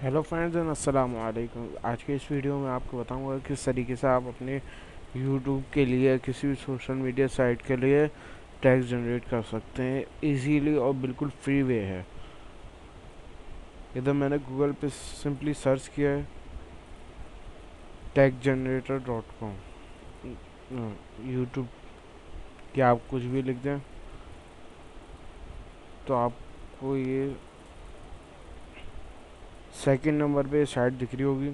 Hello friends and अस्सलाम वालेकुम। आज के इस वीडियो में आपको बताऊंगा किस तरीके से आप अपने यूट्यूब के लिए किसी भी सोशल मीडिया साइट के लिए टैग जनरेट कर सकते हैं इजीली और बिल्कुल फ्री वे है। इधर मैंने गूगल पे सिंपली सर्च किया है taggenerator.com यूट्यूब की, आप कुछ भी लिख दें तो आपको ये सेकेंड नंबर पे साइट दिख रही होगी।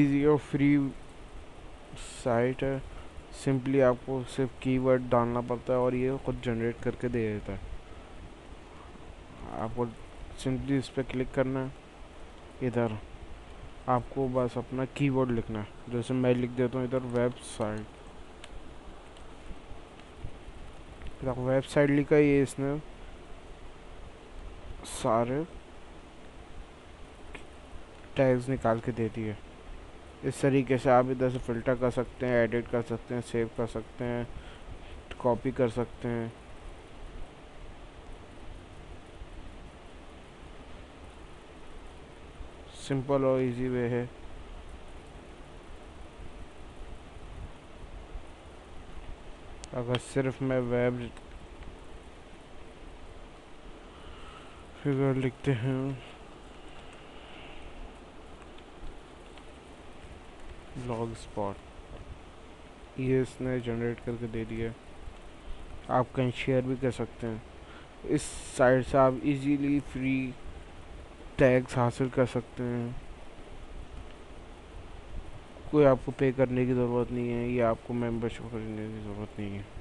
इजी और फ्री साइट है, सिंपली आपको सिर्फ कीवर्ड डालना पड़ता है और ये खुद जनरेट करके दे देता है। आपको सिंपली इस पर क्लिक करना है। इधर आपको बस अपना कीवर्ड लिखना है, जैसे मैं लिख देता हूँ इधर वेबसाइट। वेबसाइट लिखा, ये इसने सारे टैग्स निकाल के देती है। इस तरीके से आप इधर से फ़िल्टर कर सकते हैं, एडिट कर सकते हैं, सेव कर सकते हैं, कॉपी कर सकते हैं। सिंपल और इजी वे है। अगर सिर्फ मैं वेब फिगर लिखते हैं, ब्लॉग स्पॉट, ये इसने जनरेट करके दे दिया। आप कहीं शेयर भी कर सकते हैं। इस साइट से आप इजीली फ्री टैग्स हासिल कर सकते हैं, कोई आपको पे करने की ज़रूरत नहीं है या आपको मेंबरशिप खरीदने की ज़रूरत नहीं है।